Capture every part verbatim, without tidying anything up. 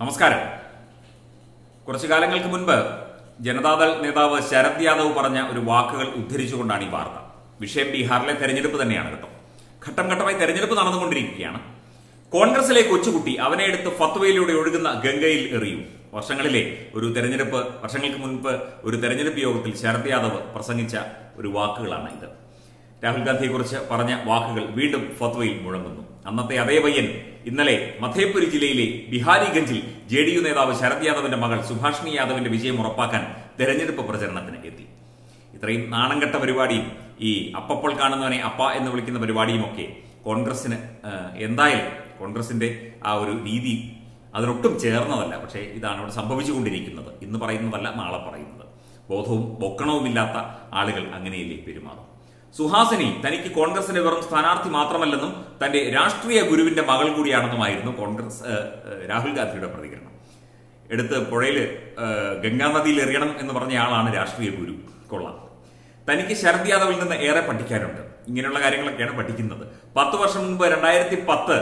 നമസ്കാരം. കുറച്ചു കാലങ്ങൾക്ക് മുൻപ് ജനതാദൾ നേതാവ് ശരദ് യാദവ് പറഞ്ഞ ഒരു വാക്കുകൾ ഉദ്ധരിച്ചുകൊണ്ടാണ് ഈ വാർത്ത. വിഷയം ബീഹാറിലെ തെരഞ്ഞെടുപ്പ് തന്നെയാണ് കേട്ടോ. ഘട്ടം ഘട്ടമായി തെരഞ്ഞെടുപ്പ് നടന്നുകൊണ്ടിരിക്കുകയാണ്. കോൺഗ്രസിലെ കൊച്ചുകുട്ടി അവനെ എടുത്ത് ഫത്വയിലൂടെ ഒഴുകുന്ന ഗംഗയിൽ എറിയും. വർഷങ്ങളിലെ ഒരു തെരഞ്ഞെടുപ്പ് വർഷങ്ങൾക്ക് മുൻപ് ഒരു തെരഞ്ഞെടുപ്പ് യോഗത്തിൽ ശരദ് യാദവ് പ്രസംഗിച്ച ഒരു വാക്കുകളാണ് ഇത്. രാഹുൽ ഗാന്ധിയെക്കുറിച്ച് പറഞ്ഞ വാക്കുകൾ വീണ്ടും ഫത്വയിൽ മുഴങ്ങുന്നു. അന്നത്തെ അതേ പയ്യൻ ഇന്നലെ മധേപുരി ജില്ലയിലെ ബിഹാരിഗഞ്ചിൽ ജെ ഡി യു നേതാവ് ശരദ് യാദവിന്റെ മകൾ സുഭാഷിണി യാദവിന്റെ വിജയം ഉറപ്പാക്കാൻ തെരഞ്ഞെടുപ്പ് പ്രചരണത്തിന് എത്തി. ഇത്രയും നാണംകെട്ട പരിപാടിയും ഈ അപ്പപ്പോൾ കാണുന്നവനെ അപ്പ എന്ന് വിളിക്കുന്ന പരിപാടിയുമൊക്കെ കോൺഗ്രസിന് എന്തായാലും കോൺഗ്രസിന്റെ ആ ഒരു രീതി അതിനൊട്ടും ചേർന്നതല്ല. പക്ഷേ ഇതാണ് ഇവിടെ സംഭവിച്ചുകൊണ്ടിരിക്കുന്നത്. ഇന്ന് പറയുന്നതല്ല നാളെ പറയുന്നത്. ബോധവും ബൊക്കണവുമില്ലാത്ത ആളുകൾ അങ്ങനെയല്ലേ പെരുമാറും. സുഹാസിനി തനിക്ക് കോൺഗ്രസിന്റെ വെറും സ്ഥാനാർത്ഥി മാത്രമല്ലെന്നും തന്റെ രാഷ്ട്രീയ ഗുരുവിന്റെ മകൾ കൂടിയാണെന്നുമായിരുന്നു കോൺഗ്രസ് രാഹുൽ ഗാന്ധിയുടെ പ്രതികരണം. എടുത്ത് പുഴയിൽ ഗംഗാനദിയിൽ എറിയണം എന്ന് പറഞ്ഞയാളാണ് രാഷ്ട്രീയ ഗുരു. കൊള്ളാം. തനിക്ക് ശരദ് യാദവിൽ നിന്ന് ഏറെ പഠിക്കാനുണ്ട്. ഇങ്ങനെയുള്ള കാര്യങ്ങളൊക്കെയാണ് പഠിക്കുന്നത്. പത്ത് വർഷം മുമ്പ് രണ്ടായിരത്തി പത്ത്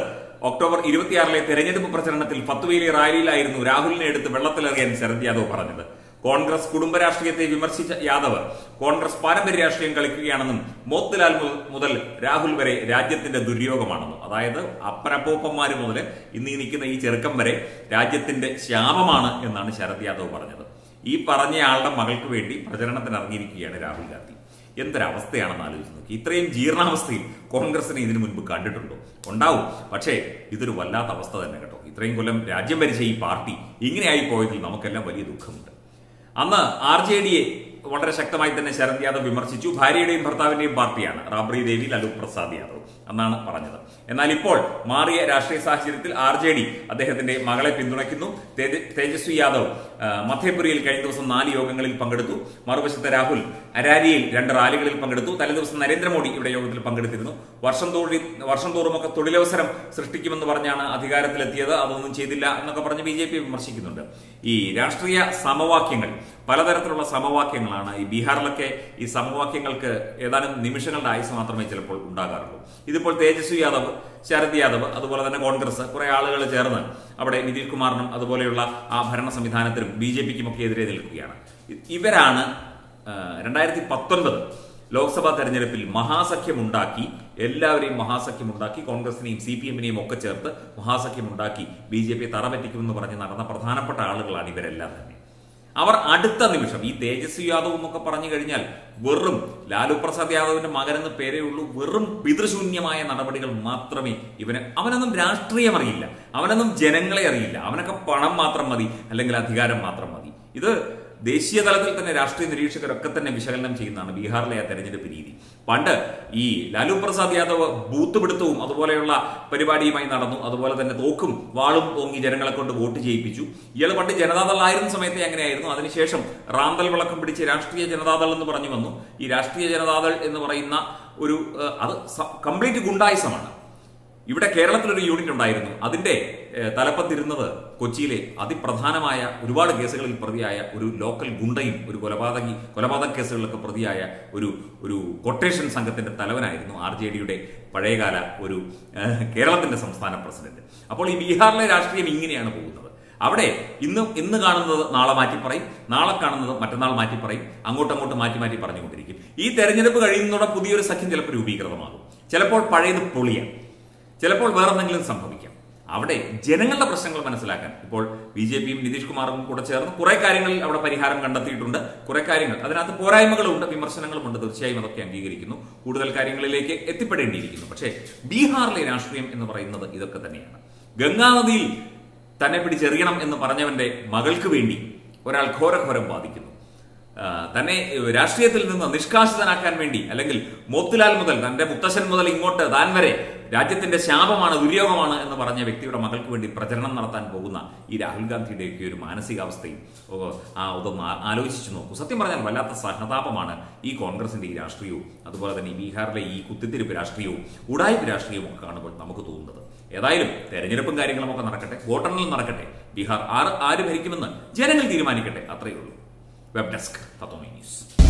ഒക്ടോബർ ഇരുപത്തിയാറിലെ തെരഞ്ഞെടുപ്പ് പ്രചരണത്തിൽ ഫത്വയിലെ റാലിയിലായിരുന്നു രാഹുലിനെ എടുത്ത് വെള്ളത്തിലെറിയാൻ ശരദ് യാദവ് പറഞ്ഞത്. കോൺഗ്രസ് കുടുംബ രാഷ്ട്രീയത്തെ വിമർശിച്ച യാദവ് കോൺഗ്രസ് പാരമ്പര്യ രാഷ്ട്രീയം കളിക്കുകയാണെന്നും മോത്തിലാൽ മുതൽ രാഹുൽ വരെ രാജ്യത്തിന്റെ ദുര്യോഗമാണെന്നും, അതായത് അപ്പരപ്പോപ്പന്മാര് മുതൽ ഇന്ന് നിൽക്കുന്ന ഈ ചെറുക്കം വരെ രാജ്യത്തിന്റെ ശാപമാണ് എന്നാണ് ശരദ് യാദവ് പറഞ്ഞത്. ഈ പറഞ്ഞയാളുടെ മകൾക്ക് വേണ്ടി പ്രചരണത്തിന് ഇറങ്ങിയിരിക്കുകയാണ് രാഹുൽ ഗാന്ധി. എന്തൊരവസ്ഥയാണെന്ന് ആലോചിച്ച് നോക്കി. ഇത്രയും ജീർണാവസ്ഥയിൽ കോൺഗ്രസിനെ ഇതിനു മുൻപ് കണ്ടിട്ടുണ്ടോ? ഉണ്ടാവും. പക്ഷേ ഇതൊരു വല്ലാത്ത അവസ്ഥ തന്നെ കേട്ടോ. ഇത്രയും കൊല്ലം രാജ്യം ഭരിച്ച ഈ പാർട്ടി ഇങ്ങനെയായി പോയതിൽ നമുക്കെല്ലാം വലിയ ദുഃഖമുണ്ട്. അന്ന് ആർ ജെ ഡിയെ വളരെ ശക്തമായി തന്നെ ശരദ് യാദവ് വിമർശിച്ചു. ഭാര്യയുടെയും ഭർത്താവിന്റെയും പാർട്ടിയാണ് റാബ്രി ദേവി ലാലു പ്രസാദ് യാദവ് എന്നാണ് പറഞ്ഞത്. എന്നാൽ ഇപ്പോൾ മാറിയ രാഷ്ട്രീയ സാഹചര്യത്തിൽ ആർ ജെ ഡി അദ്ദേഹത്തിന്റെ മകളെ പിന്തുണയ്ക്കുന്നു. തേജസ്വി യാദവ് മധേപുരിയിൽ കഴിഞ്ഞ ദിവസം നാല് യോഗങ്ങളിൽ പങ്കെടുത്തു. മറുവശത്ത് രാഹുൽ അരാരിയിൽ രണ്ട് റാലികളിൽ പങ്കെടുത്തു. തലേദിവസം നരേന്ദ്രമോദി ഇവിടെ യോഗത്തിൽ പങ്കെടുത്തിരുന്നു. വർഷം തോറി വർഷം തോറുമൊക്കെ തൊഴിലവസരം സൃഷ്ടിക്കുമെന്ന് പറഞ്ഞാണ് അധികാരത്തിലെത്തിയത്. അതൊന്നും ചെയ്തില്ല എന്നൊക്കെ പറഞ്ഞ് ബി ജെ പി വിമർശിക്കുന്നുണ്ട്. ഈ രാഷ്ട്രീയ സമവാക്യങ്ങൾ, പലതരത്തിലുള്ള സമവാക്യങ്ങളാണ് ഈ ബീഹാറിലൊക്കെ. ഈ സമവാക്യങ്ങൾക്ക് ഏതാനും നിമിഷങ്ങളുടെ ആയുസ് മാത്രമേ ചിലപ്പോൾ ഉണ്ടാകാറുള്ളൂ. ഇതിപ്പോൾ തേജസ്വി യാദവ്, ശരദ് യാദവ്, അതുപോലെ തന്നെ കോൺഗ്രസ് കുറെ ആളുകൾ ചേർന്ന് അവിടെ നിതീഷ് കുമാറിനും അതുപോലെയുള്ള ആ ഭരണ സംവിധാനത്തിനും ബി ജെ പിക്കും ഒക്കെ എതിരെ നിൽക്കുകയാണ്. ഇവരാണ് രണ്ടായിരത്തി പത്തൊൻപത് ലോക്സഭാ തെരഞ്ഞെടുപ്പിൽ മഹാസഖ്യമുണ്ടാക്കി എല്ലാവരെയും മഹാസഖ്യമുണ്ടാക്കി കോൺഗ്രസിനെയും സി പി എമ്മിനെയും ഒക്കെ ചേർത്ത് മഹാസഖ്യമുണ്ടാക്കി ബി ജെ പി തറപറ്റിക്കുമെന്ന് പറഞ്ഞ് നടന്ന പ്രധാനപ്പെട്ട ആളുകളാണ് ഇവരെല്ലാം തന്നെ. അവർ അടുത്ത നിമിഷം ഈ തേജസ്വി യാദവ് എന്നൊക്കെ പറഞ്ഞു കഴിഞ്ഞാൽ വെറും ലാലു പ്രസാദ് യാദവിന്റെ മകനെന്ന് പേരേ ഉള്ളൂ. വെറും പിതൃശൂന്യമായ നടപടികൾ മാത്രമേ ഇവന്. അവനൊന്നും രാഷ്ട്രീയം അറിയില്ല, അവനൊന്നും ജനങ്ങളെ അറിയില്ല. അവനൊക്കെ പണം മാത്രം മതി, അല്ലെങ്കിൽ അധികാരം മാത്രം മതി. ഇത് ദേശീയ തലത്തിൽ തന്നെ രാഷ്ട്രീയ നിരീക്ഷകരൊക്കെ തന്നെ വിശകലനം ചെയ്യുന്നതാണ് ബീഹാറിലെ ആ തെരഞ്ഞെടുപ്പ് രീതി. പണ്ട് ഈ ലാലു പ്രസാദ് യാദവ് ബൂത്ത് പിടുത്തവും അതുപോലെയുള്ള പരിപാടിയുമായി നടന്നു. അതുപോലെ തന്നെ തോക്കും വാളും ഓങ്ങി ജനങ്ങളെ കൊണ്ട് വോട്ട് ചെയ്യിപ്പിച്ചു. ഇയാൾ പണ്ട് ജനതാദൾ ആയിരുന്ന സമയത്തെ അങ്ങനെയായിരുന്നു. അതിനുശേഷം റാന്തൽ വിളക്കം പിടിച്ച് രാഷ്ട്രീയ ജനതാദൾ എന്ന് പറഞ്ഞു വന്നു. ഈ രാഷ്ട്രീയ ജനതാദൾ എന്ന് പറയുന്ന ഒരു അത് കംപ്ലീറ്റ് ഗുണ്ടായുസമാണ്. ഇവിടെ കേരളത്തിലൊരു യൂണിറ്റ് ഉണ്ടായിരുന്നു. അതിന്റെ തലപ്പത്തിരുന്നത് കൊച്ചിയിലെ അതിപ്രധാനമായ ഒരുപാട് കേസുകളിൽ പ്രതിയായ ഒരു ലോക്കൽ ഗുണ്ടയും ഒരു കൊലപാതകി കൊലപാതക കേസുകളിലൊക്കെ പ്രതിയായ ഒരു ഒരു കൊട്ടേഷൻ സംഘത്തിന്റെ തലവനായിരുന്നു ആർ ജെ ഡിയുടെ പഴയകാല ഒരു കേരളത്തിന്റെ സംസ്ഥാന പ്രസിഡന്റ്. അപ്പോൾ ഈ ബീഹാറിലെ രാഷ്ട്രീയം ഇങ്ങനെയാണ് പോകുന്നത്. അവിടെ ഇന്ന് ഇന്ന് കാണുന്നത് നാളെ മാറ്റി പറയും, നാളെ കാണുന്നത് മറ്റന്നാൾ മാറ്റി പറയും, അങ്ങോട്ടങ്ങോട്ട് മാറ്റി മാറ്റി പറഞ്ഞുകൊണ്ടിരിക്കും. ഈ തെരഞ്ഞെടുപ്പ് കഴിയുന്നതോടെ പുതിയൊരു സഖ്യം ചിലപ്പോൾ രൂപീകൃതമാകും. ചിലപ്പോൾ പഴയത് പൊളിയാം, ചിലപ്പോൾ വേറെ എന്തെങ്കിലും സംഭവിക്കാം. അവിടെ ജനങ്ങളുടെ പ്രശ്നങ്ങൾ മനസ്സിലാക്കാൻ ഇപ്പോൾ ബി ജെ പിയും നിതീഷ് കുമാറും കൂടെ ചേർന്ന് കുറെ കാര്യങ്ങളിൽ അവിടെ പരിഹാരം കണ്ടെത്തിയിട്ടുണ്ട്. കുറെ കാര്യങ്ങൾ അതിനകത്ത് പോരായ്മകളുണ്ട്, വിമർശനങ്ങളുമുണ്ട്. തീർച്ചയായും അതൊക്കെ അംഗീകരിക്കുന്നു. കൂടുതൽ കാര്യങ്ങളിലേക്ക് എത്തിപ്പെടേണ്ടിയിരിക്കുന്നു. പക്ഷേ ബീഹാറിലെ രാഷ്ട്രീയം എന്ന് പറയുന്നത് ഇതൊക്കെ തന്നെയാണ്. ഗംഗാനദിയിൽ തന്നെ പിടിച്ചെറിയണം എന്ന് പറഞ്ഞവന്റെ മകൾക്ക് വേണ്ടി ഒരാൾ ഘോരഘോരം വാദിക്കുന്നു. തന്നെ രാഷ്ട്രീയത്തിൽ നിന്ന് നിഷ്കാസിതനാക്കാൻ വേണ്ടി, അല്ലെങ്കിൽ മോത്തിലാൽ മുതൽ തന്റെ മുത്തശ്ശൻ മുതൽ ഇങ്ങോട്ട് താൻ വരെ രാജ്യത്തിന്റെ ശാപമാണ്, ദുര്യോഗമാണ് എന്ന് പറഞ്ഞ വ്യക്തിയുടെ മകൾക്ക് വേണ്ടി പ്രചരണം നടത്താൻ പോകുന്ന ഈ രാഹുൽ ഗാന്ധിയുടെയൊക്കെ ഒരു മാനസികാവസ്ഥയും ആ ഒന്ന് ആലോചിച്ചു നോക്കൂ. സത്യം പറഞ്ഞാൽ വല്ലാത്ത സഹതാപമാണ് ഈ കോൺഗ്രസിന്റെ ഈ രാഷ്ട്രീയവും അതുപോലെ തന്നെ ഈ ബീഹാറിലെ ഈ കുത്തിത്തിരിപ്പ് രാഷ്ട്രീയവും ഉടായ്പ രാഷ്ട്രീയവും ഒക്കെ കാണുമ്പോൾ നമുക്ക് തോന്നുന്നത്. ഏതായാലും തെരഞ്ഞെടുപ്പും കാര്യങ്ങളും ഒക്കെ നടക്കട്ടെ, വോട്ടെണ്ണലും നടക്കട്ടെ, ബീഹാർ ആര് ആര് ഭരിക്കുമെന്ന് ജനങ്ങൾ തീരുമാനിക്കട്ടെ. അത്രയേ ഉള്ളൂ. Web Desk, Tatomi News.